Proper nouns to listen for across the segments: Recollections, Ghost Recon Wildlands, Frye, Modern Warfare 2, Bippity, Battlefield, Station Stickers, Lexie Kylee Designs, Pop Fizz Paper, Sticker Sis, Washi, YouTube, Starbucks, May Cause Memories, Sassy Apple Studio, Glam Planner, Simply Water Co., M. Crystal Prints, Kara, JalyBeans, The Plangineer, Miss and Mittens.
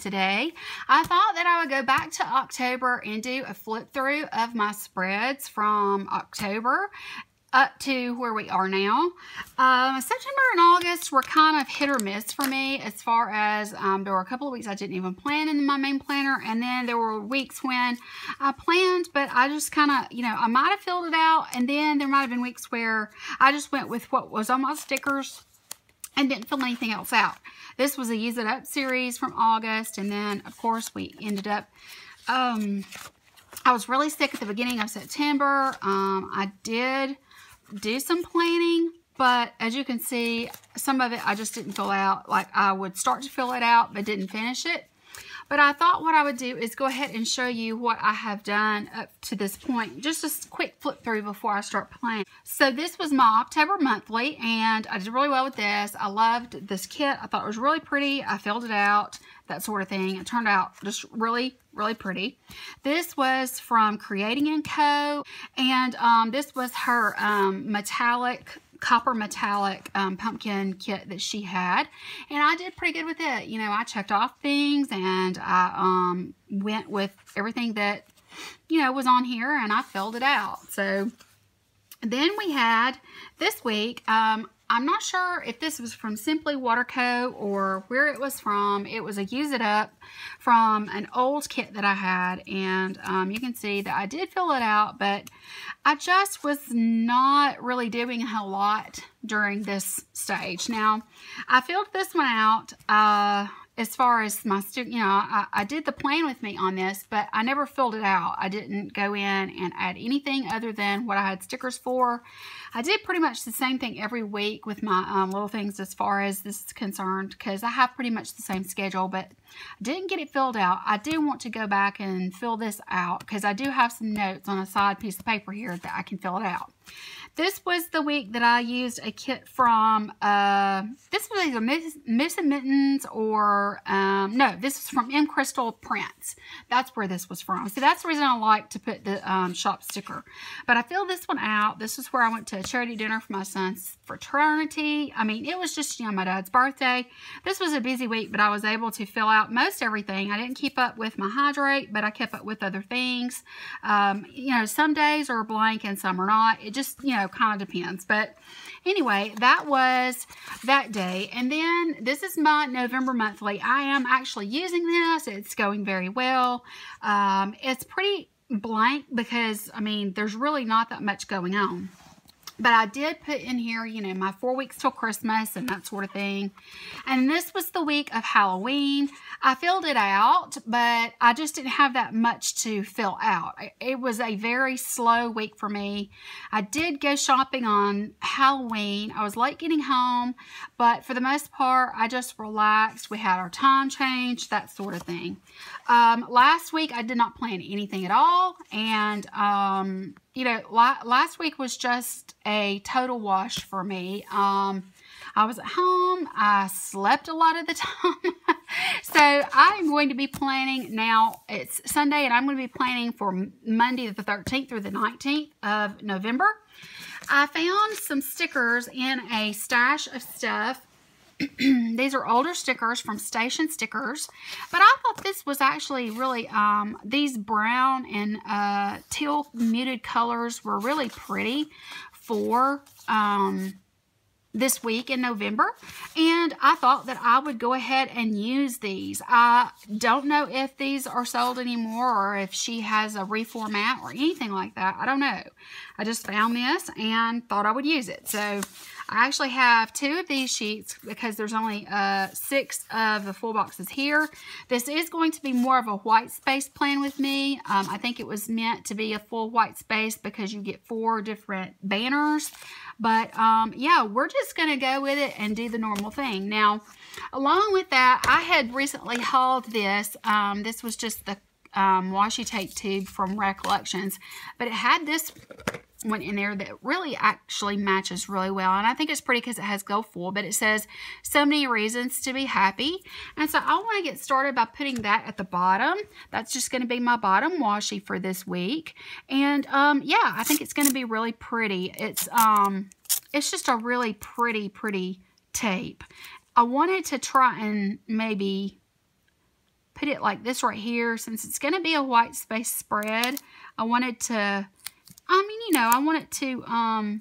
Today, I thought that I would go back to October and do a flip through of my spreads from October up to where we are now. September and August were kind of hit or miss for me as far as there were a couple of weeks I didn't even plan in my main planner, and then there were weeks when I planned but I just kind of, you know, I might have filled it out, and then there might have been weeks where I just went with what was on my stickers and didn't fill anything else out. This was a Use It Up series from August, and then of course we ended up, I was really sick at the beginning of September. I did do some planning, but as you can see, some of it I just didn't fill out. Like I would start to fill it out, but didn't finish it. But I thought what I would do is go ahead and show you what I have done up to this point. Just a quick flip through before I start playing. So this was my October monthly, and I did really well with this. I loved this kit. I thought it was really pretty. I filled it out, that sort of thing. It turned out just really, really pretty. This was from Creating & Co., and this was her copper metallic pumpkin kit that she had, and I did pretty good with it. You know, I checked off things, and I went with everything that, you know, was on here, and I filled it out. So then we had this week, I'm not sure if this was from Simply Water Co. or where it was from. It was a Use It Up from an old kit that I had, and you can see that I did fill it out, but I just was not really doing a whole lot during this stage. Now, I filled this one out as far as my student, you know, I did the plan with me on this, but I never filled it out. I didn't go in and add anything other than what I had stickers for. I did pretty much the same thing every week with my little things as far as this is concerned, because I have pretty much the same schedule, but I didn't get it filled out. I do want to go back and fill this out, because I do have some notes on a side piece of paper here that I can fill it out. This was the week that I used a kit from, this was either Miss and Mittens or, no, this was from M. Crystal Prints. That's where this was from. So that's the reason I like to put the shop sticker. But I filled this one out. This is where I went to a charity dinner for my son's fraternity. I mean, it was just, you know, my dad's birthday. This was a busy week, but I was able to fill out most everything. I didn't keep up with my hydrate, but I kept up with other things. You know, some days are blank and some are not. It just, you know, kind of depends. But anyway, that was that day. And then this is my November monthly. I am actually using this. It's going very well. It's pretty blank because, I mean, there's really not that much going on. But I did put in here, you know, my 4 weeks till Christmas and that sort of thing. And this was the week of Halloween. I filled it out, but I just didn't have that much to fill out. It was a very slow week for me. I did go shopping on Halloween. I was late getting home, but for the most part, I just relaxed. We had our time changed, that sort of thing. Last week, I did not plan anything at all. And, you know, last week was just a total wash for me. I was at home. I slept a lot of the time. So I'm going to be planning now. It's Sunday, and I'm going to be planning for Monday the 13th through the 19th of November. I found some stickers in a stash of stuff. These are older stickers from Station Stickers, but I thought this was actually really, these brown and teal muted colors were really pretty for this week in November, and I thought that I would go ahead and use these. I don't know if these are sold anymore or if she has a reformat or anything like that. I don't know. I I just found this and thought I would use it. So I actually have two of these sheets because there's only 6 of the full boxes here. This is going to be more of a white space plan with me. I think it was meant to be a full white space because you get 4 different banners. But yeah, we're just going to go with it and do the normal thing. Now, along with that, I had recently hauled this. This was just the washi tape tube from Recollections, but it had this one in there that really actually matches really well, and I think it's pretty because it has gold foil, but it says so many reasons to be happy. And so I want to get started by putting that at the bottom. That's just going to be my bottom washi for this week. And yeah, I think it's going to be really pretty. It's just a really pretty tape. I wanted to try and maybe put it like this right here. Since it's going to be a white space spread, I wanted to, I mean, you know, I want it to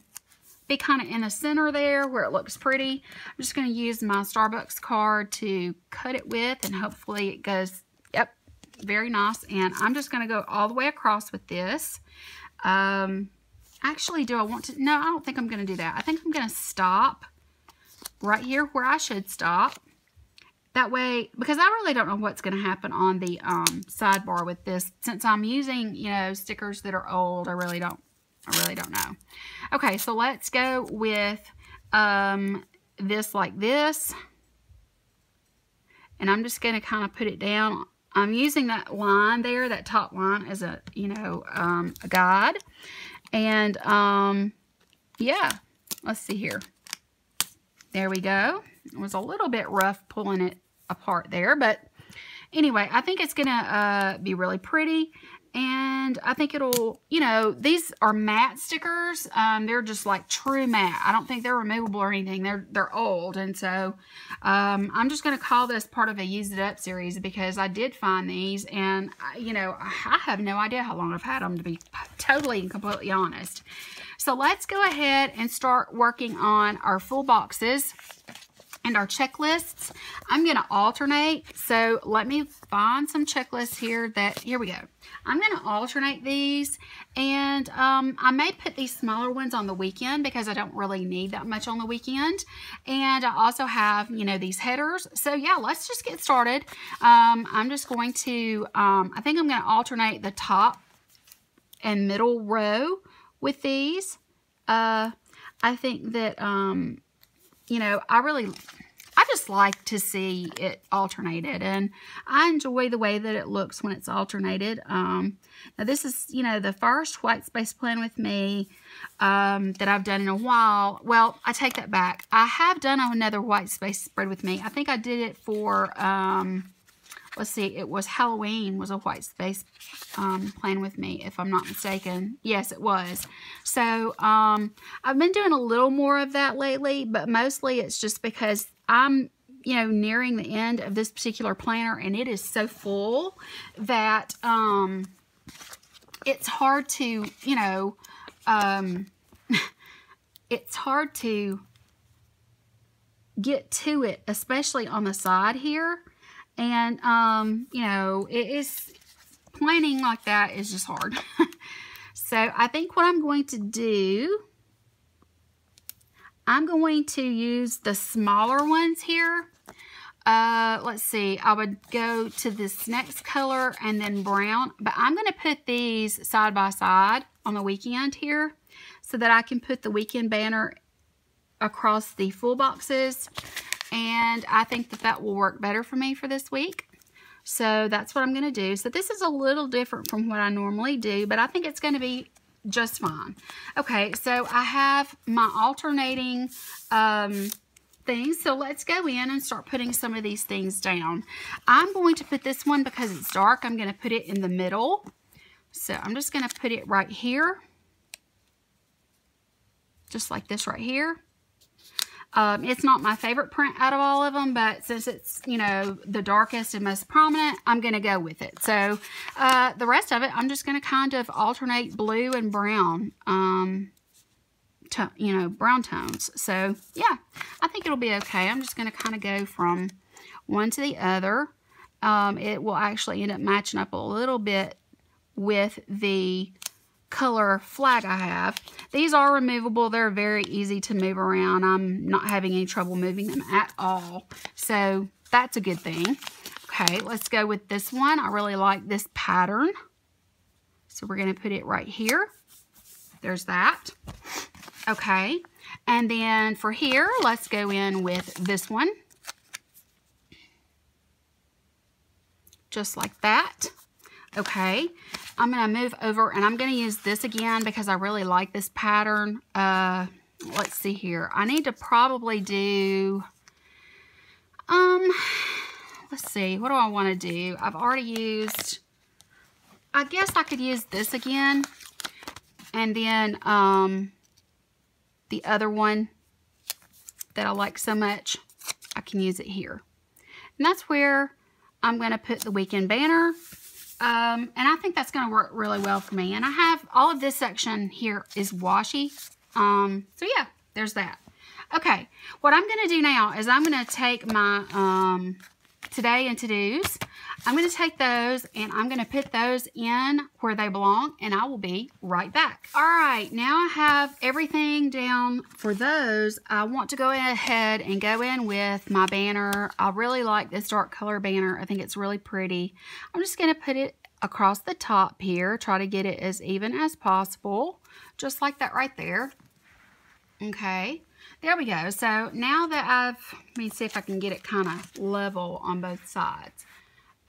be kind of in the center there where it looks pretty. I'm just going to use my Starbucks card to cut it with, and hopefully it goes, yep, very nice. And I'm just going to go all the way across with this. Actually, do I want to? No, I don't think I'm going to do that. I think I'm going to stop right here where I should stop. That way, because I really don't know what's going to happen on the sidebar with this. Since I'm using, you know, stickers that are old, I really don't know. Okay, so let's go with this like this. And I'm just going to kind of put it down. I'm using that line there, that top line, as a, you know, a guide. And, yeah, let's see here. There we go. It was a little bit rough pulling it apart there, but anyway, I think it's going to be really pretty, and I think it'll, you know, these are matte stickers. They're just like true matte. I don't think they're removable or anything. They're old, and so I'm just going to call this part of a Use It Up series because I did find these, and, you know, I have no idea how long I've had them, to be totally and completely honest. So let's go ahead and start working on our full boxes and our checklists. I'm going to alternate. So let me find some checklists here that, here we go. I'm going to alternate these, and I may put these smaller ones on the weekend because I don't really need that much on the weekend. And I also have, you know, these headers. So yeah, let's just get started. I'm just going to, I think I'm going to alternate the top and middle row with these. I think that, you know, I just like to see it alternated, and I enjoy the way that it looks when it's alternated. Now this is, you know, the first white space plan with me that I've done in a while. Well, I take that back. I have done another white space spread with me. I think I did it for, let's see, it was Halloween was a white space plan with me, if I'm not mistaken. Yes, it was. So, I've been doing a little more of that lately, but mostly it's just because I'm, you know, nearing the end of this particular planner, and it is so full that it's hard to, you know, it's hard to get to it, especially on the side here. And, you know, it is, planning like that is just hard. So I think what I'm going to do, I'm going to use the smaller ones here. Let's see, I would go to this next color and then brown, but I'm going to put these side by side on the weekend here so that I can put the weekend banner across the full boxes. And I think that that will work better for me for this week. So that's what I'm going to do. So this is a little different from what I normally do, but I think it's going to be just fine. Okay, so I have my alternating things. So let's go in and start putting some of these things down. I'm going to put this one, because it's dark, I'm going to put it in the middle. So I'm just going to put it right here. Just like this right here. It's not my favorite print out of all of them, but since it's, you know, the darkest and most prominent, I'm going to go with it. So, the rest of it, I'm just going to kind of alternate blue and brown, you know, brown tones. So, yeah, I think it'll be okay. I'm just going to kind of go from one to the other. It will actually end up matching up a little bit with the color flag I have. These are removable. They're very easy to move around. I'm not having any trouble moving them at all. So that's a good thing. Okay, let's go with this one. I really like this pattern. So we're going to put it right here. There's that. Okay, and then for here, let's go in with this one. Just like that. Okay, I'm going to move over and I'm going to use this again because I really like this pattern. Let's see here. I need to probably do, let's see, what do I want to do? I've already used, I guess I could use this again. And then the other one that I like so much, I can use it here. And that's where I'm going to put the weekend banner. And I think that's going to work really well for me. And I have all of this section here is washi. So yeah, there's that. Okay, what I'm going to do now is I'm going to take my today and to-dos. I'm going to take those and I'm going to put those in where they belong, and I will be right back. All right, now I have everything down for those. I want to go ahead and go in with my banner. I really like this dark color banner. I think it's really pretty. I'm just going to put it across the top here. Try to get it as even as possible, just like that right there. Okay. There we go. So now that let me see if I can get it kind of level on both sides.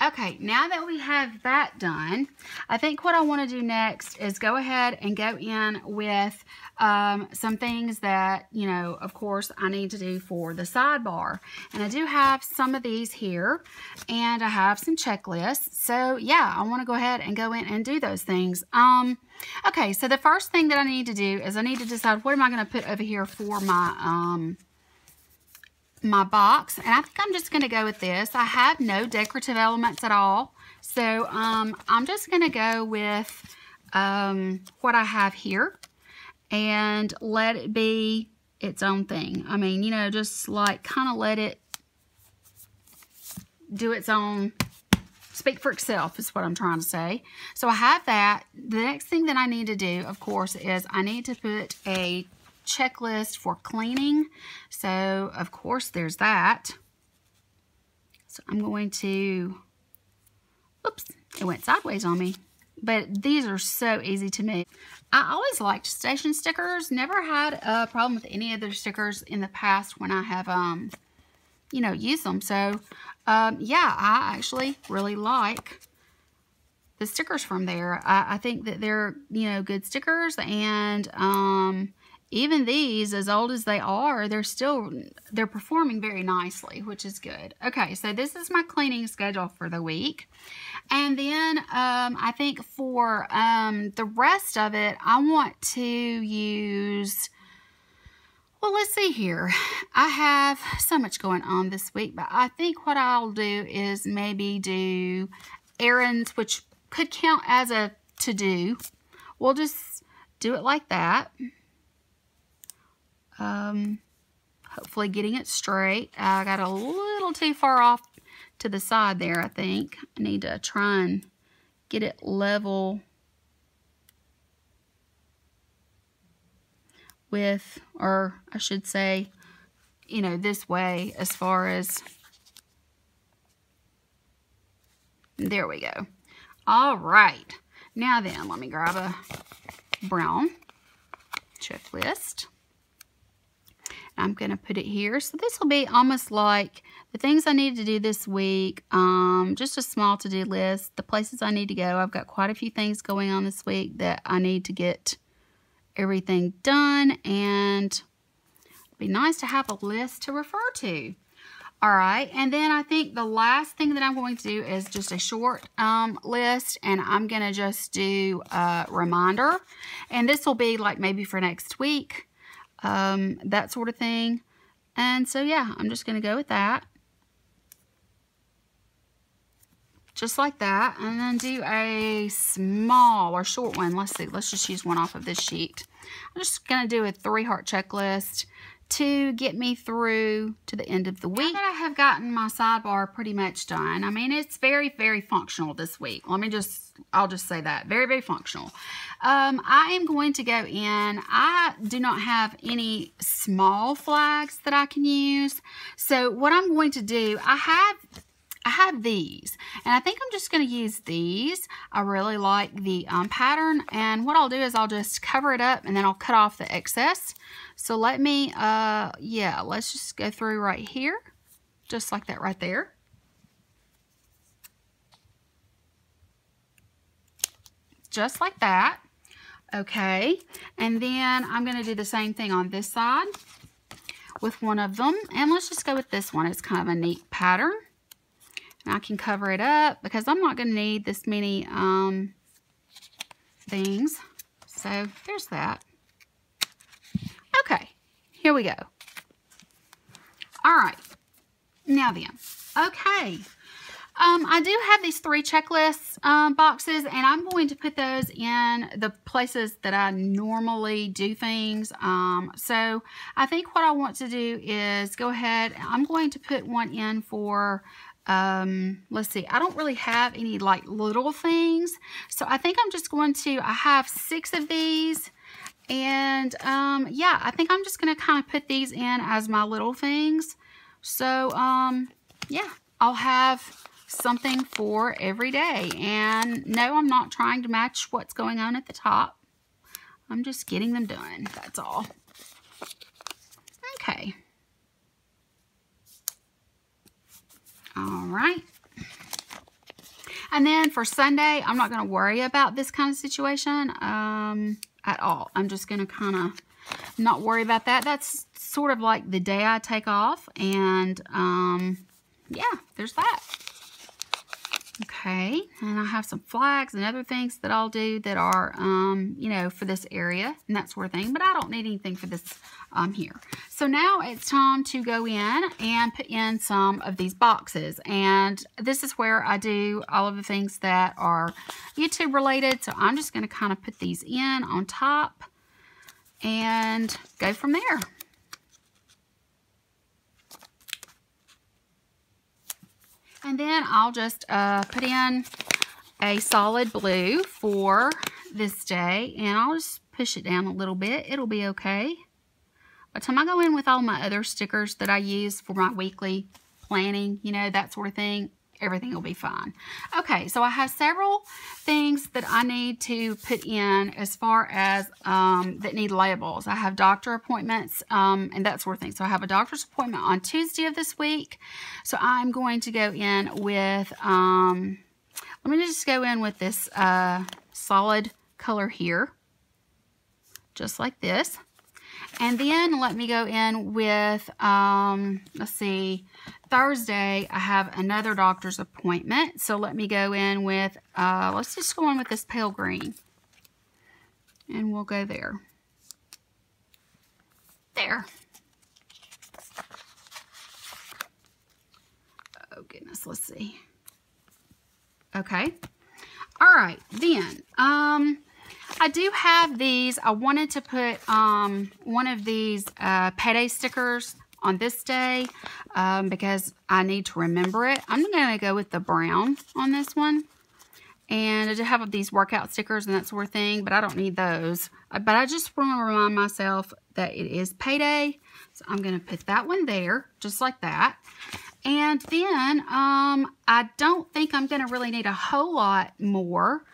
Okay, now that we have that done, I think what I want to do next is go ahead and go in with some things that, you know, of course, I need to do for the sidebar. And I do have some of these here, and I have some checklists. So, yeah, I want to go ahead and go in and do those things. Okay, so the first thing that I need to do is I need to decide what am I going to put over here for my... my box, and I think I'm just going to go with this. I have no decorative elements at all, so I'm just going to go with what I have here and let it be its own thing. I mean, you know, just like kind of let it do its own, speak for itself is what I'm trying to say. So I have that. The next thing that I need to do, of course, is I need to put a checklist for cleaning. So of course there's that. So I'm going to, oops, it went sideways on me, but these are so easy to make. I always liked station stickers. Never had a problem with any of their stickers in the past when I have you know, used them. So yeah, I actually really like the stickers from there. I think that they're, you know, good stickers, and even these, as old as they are, they're performing very nicely, which is good. Okay, so this is my cleaning schedule for the week. And then I think for the rest of it, I want to use, well, let's see here. I have so much going on this week, but I think what I'll do is maybe do errands, which could count as a to-do. We'll just do it like that. Hopefully getting it straight. I got a little too far off to the side there, I think. I need to try and get it level with, or I should say, you know, this way as far as, there we go. All right. Now then, let me grab a brown checklist. I'm going to put it here. So this will be almost like the things I need to do this week. Just a small to-do list. The places I need to go. I've got quite a few things going on this week that I need to get everything done. And it'd be nice to have a list to refer to. All right. And then I think the last thing that I'm going to do is just a short list. And I'm going to just do a reminder. And this will be like maybe for next week. That sort of thing. And so, yeah, I'm just going to go with that. Just like that. And then do a small or short one. Let's see. Let's just use one off of this sheet. I'm just going to do a 3-heart checklist to get me through to the end of the week. Now that I have gotten my sidebar pretty much done, I mean, it's very, very functional this week. I'll just say that. Very, very functional. I am going to go in. I do not have any small flags that I can use. So what I'm going to do, I have these, and I think I'm just going to use these. I really like the pattern, and what I'll do is I'll just cover it up, and then I'll cut off the excess. So let me, let's just go through right here, just like that right there. Just like that. Okay, and then I'm going to do the same thing on this side with one of them, and let's just go with this one. It's kind of a neat pattern. I can cover it up because I'm not going to need this many things. So there's that. Okay, here we go. All right, now then. Okay, I do have these 3 checklist boxes, and I'm going to put those in the places that I normally do things. So I think what I want to do is go ahead. I'm going to put one in for... let's see, I don't really have any like little things, so I think I'm just going to, I have 6 of these, and yeah, I think I'm just going to kind of put these in as my little things. So yeah, I'll have something for every day, and no, I'm not trying to match what's going on at the top. I'm just getting them done, that's all. Okay. All right, and then for Sunday, I'm not going to worry about this kind of situation at all. I'm just going to kind of not worry about that. That's sort of like the day I take off, and yeah, there's that. Okay, and I have some flags and other things that I'll do that are, you know, for this area and that sort of thing. But I don't need anything for this here. So now it's time to go in and put in some of these boxes. And this is where I do all of the things that are YouTube related. So I'm just going to kind of put these in on top and go from there. And then I'll just put in a solid blue for this day, and I'll just push it down a little bit. It'll be okay. By the time I go in with all my other stickers that I use for my weekly planning, you know, that sort of thing, everything will be fine. Okay, so I have several things that I need to put in as far as that need labels. I have doctor appointments and that sort of thing. So I have a doctor's appointment on Tuesday of this week. So I'm going to go in with, let me just go in with this solid color here, just like this. And then let me go in with, let's see, Thursday I have another doctor's appointment. So let me go in with, let's just go in with this pale green. And we'll go there. There. Oh, goodness, let's see. Okay. All right, then, I do have these. I wanted to put one of these payday stickers on this day because I need to remember it. I'm going to go with the brown on this one. And I do have these workout stickers and that sort of thing, but I don't need those. But I just want to remind myself that it is payday. So I'm going to put that one there, just like that. And then I don't think I'm going to really need a whole lot more.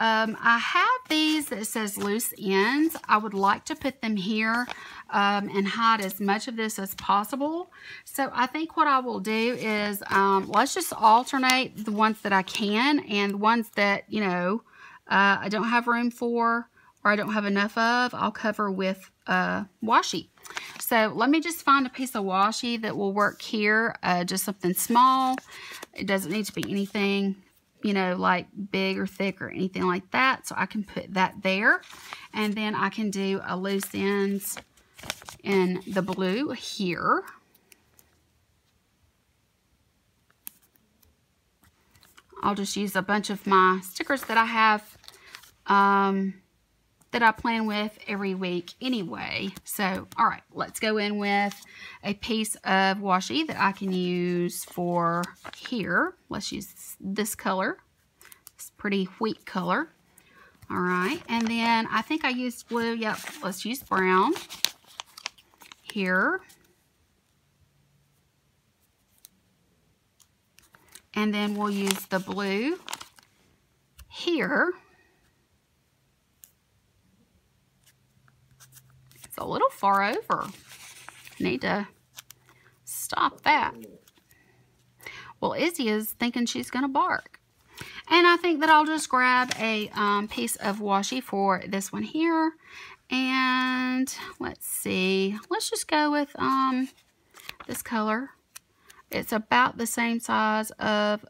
I have these that says loose ends. I would like to put them here and hide as much of this as possible. So I think what I will do is let's just alternate the ones that I can and the ones that, you know, I don't have room for or I don't have enough of, I'll cover with washi. So let me just find a piece of washi that will work here, just something small. It doesn't need to be anything, you know, like big or thick or anything like that. So I can put that there, and then I can do a loose ends in the blue here. I'll just use a bunch of my stickers that I have that I plan with every week anyway. So, all right, let's go in with a piece of washi that I can use for here. Let's use this color. It's pretty wheat color. All right, and then I think I used blue. Yep, let's use brown here. And then we'll use the blue here. It's a little far over. Need to stop that. Well, Izzy is thinking she's going to bark. And I think that I'll just grab a piece of washi for this one here. And let's see. Let's just go with this color. It's about the same size of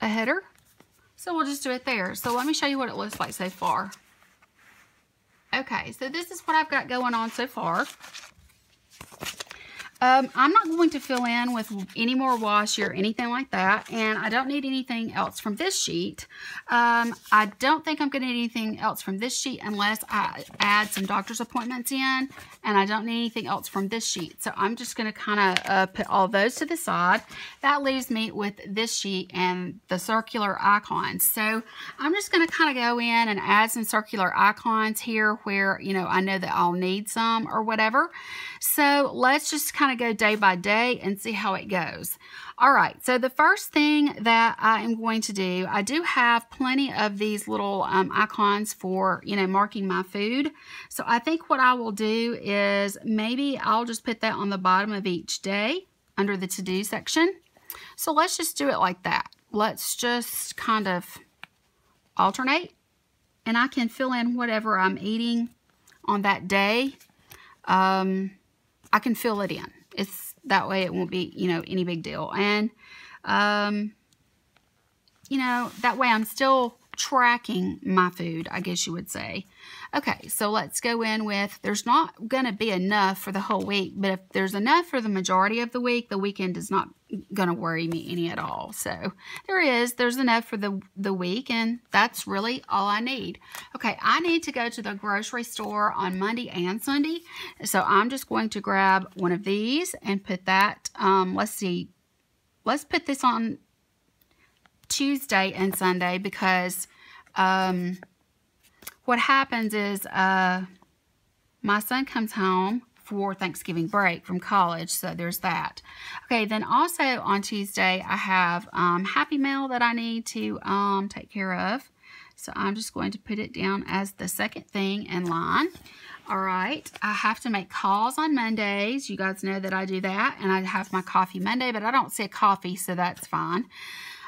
a header. So we'll just do it there. So let me show you what it looks like so far. Okay, so this is what I've got going on so far. I'm not going to fill in with any more washi or anything like that, and I don't need anything else from this sheet. I don't think I'm going to need anything else from this sheet unless I add some doctor's appointments in, and I don't need anything else from this sheet. So I'm just going to kind of put all those to the side. That leaves me with this sheet and the circular icons. So I'm just going to kind of go in and add some circular icons here where, you know, I know that I'll need some or whatever. So let's just kind of go day by day and see how it goes. All right, so the first thing that I am going to do, I do have plenty of these little icons for, you know, marking my food. So I think what I will do is maybe I'll just put that on the bottom of each day under the to-do section. So let's just do it like that. Let's just kind of alternate, and I can fill in whatever I'm eating on that day. I can fill it in. It's that way it won't be, you know, any big deal. And, you know, that way I'm still tracking my food, I guess you would say. Okay, so let's go in with, there's not going to be enough for the whole week, but if there's enough for the majority of the week, the weekend is not going to worry me any at all. So there's enough for the week, and that's really all I need. Okay, I need to go to the grocery store on Monday and Sunday, so I'm just going to grab one of these and put that, let's see, let's put this on Tuesday and Sunday, because what happens is my son comes home for Thanksgiving break from college, so there's that. Okay, then also on Tuesday, I have Happy Mail that I need to take care of. So I'm just going to put it down as the second thing in line. All right, I have to make calls on Mondays. You guys know that I do that, and I have my coffee Monday, but I don't see a coffee, so that's fine.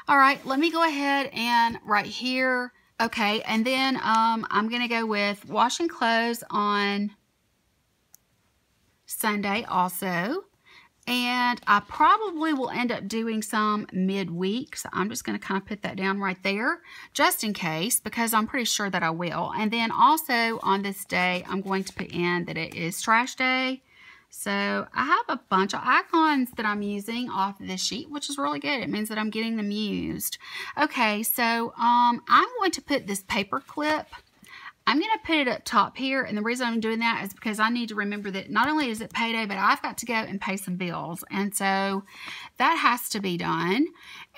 All right, let me go ahead and right here. Okay, and then I'm going to go with washing clothes on Sunday also. And I probably will end up doing some midweek, so I'm just going to kind of put that down right there just in case, because I'm pretty sure that I will. And then also on this day, I'm going to put in that it is trash day. So I have a bunch of icons that I'm using off of this sheet, which is really good. It means that I'm getting them used. Okay, so I'm going to put this paper clip. I'm going to put it up top here, and the reason I'm doing that is because I need to remember that not only is it payday, but I've got to go and pay some bills, and so that has to be done,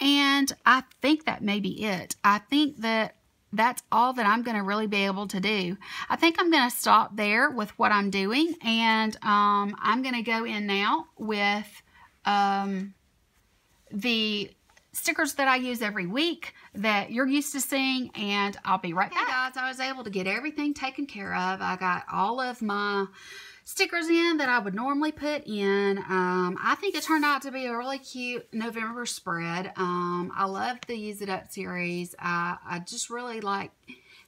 and I think that may be it. I think that that's all that I'm going to really be able to do. I think I'm going to stop there with what I'm doing, and I'm going to go in now with the stickers that I use every week that you're used to seeing, and I'll be right back. Hey guys, I was able to get everything taken care of. I got all of my stickers in that I would normally put in. I think it turned out to be a really cute November spread. I love the Use It Up series. I just really like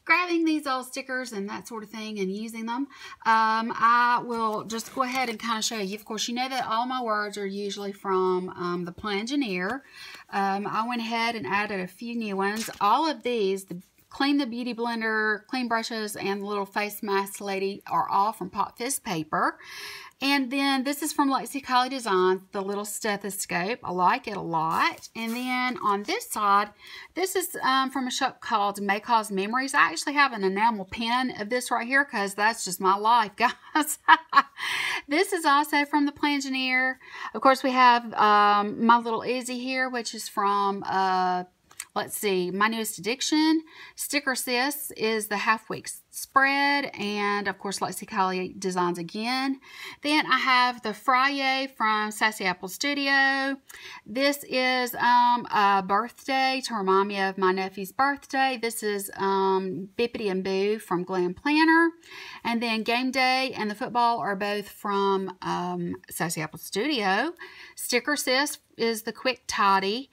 grabbing these old stickers and that sort of thing and using them. I will just go ahead and kind of show you. Of course, you know that all my words are usually from The Plangineer. I went ahead and added a few new ones. All of these, the Clean the Beauty Blender, Clean Brushes, and the Little Face Mask Lady are all from Pop Fizz Paper. And then this is from Lexie Kylee Designs, the little stethoscope. I like it a lot. And then on this side, this is from a shop called May Cause Memories. I actually have an enamel pen of this right here because that's just my life, guys. This is also from The Plangineer. Of course, we have My Little Izzy here, which is from... let's see, my newest addiction. Sticker Sis is the half-week spread. And, of course, Lexie Kylee Designs again. Then I have the Frye from Sassy Apple Studio. This is a birthday to remind me of my nephew's birthday. This is Bippity and Boo from Glam Planner. And then Game Day and the Football are both from Sassy Apple Studio. Sticker Sis is the Quick Tidy.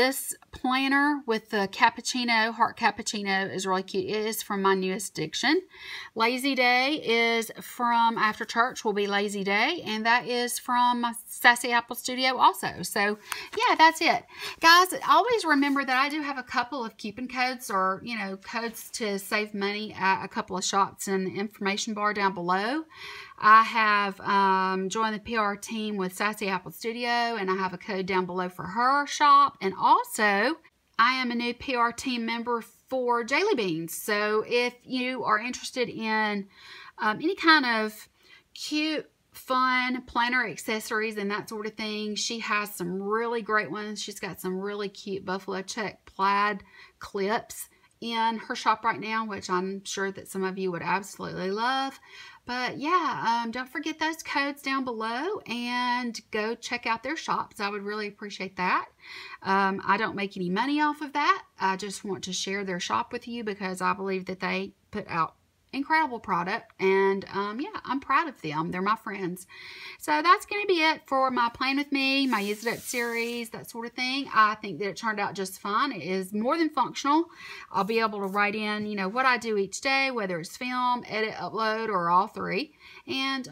This planner with the cappuccino, heart cappuccino, is really cute. It is from my newest addiction. Lazy Day is from After Church Will Be Lazy Day, and that is from Sassy Apple Studio also. So yeah, that's it, guys. Always remember that I do have a couple of coupon codes, or you know, codes to save money at a couple of shops in the information bar down below. I have joined the PR team with Sassy Apple Studio, and I have a code down below for her shop. And also, I am a new PR team member for JalyBeans. So if you are interested in any kind of cute, fun planner accessories and that sort of thing, she has some really great ones. She's got some really cute buffalo check plaid clips in her shop right now, which I'm sure that some of you would absolutely love. But yeah, don't forget those codes down below and go check out their shops. I would really appreciate that. I don't make any money off of that. I just want to share their shop with you because I believe that they put out incredible product, and yeah, I'm proud of them. They're my friends. So that's going to be it for my Plan With Me, my Use It Up series, that sort of thing. I think that it turned out just fine. It is more than functional. I'll be able to write in, you know, what I do each day, whether it's film, edit, upload, or all three. And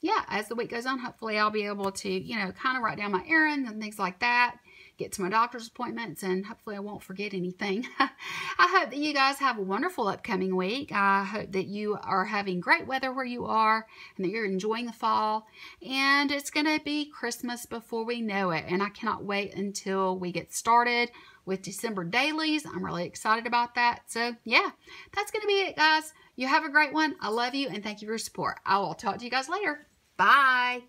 yeah, as the week goes on, hopefully I'll be able to, you know, kind of write down my errands and things like that, get to my doctor's appointments, and hopefully I won't forget anything. I hope that you guys have a wonderful upcoming week. I hope that you are having great weather where you are and that you're enjoying the fall. And it's going to be Christmas before we know it, and I cannot wait until we get started with December dailies. I'm really excited about that. So yeah, that's going to be it, guys. You have a great one. I love you, and thank you for your support. I will talk to you guys later. Bye.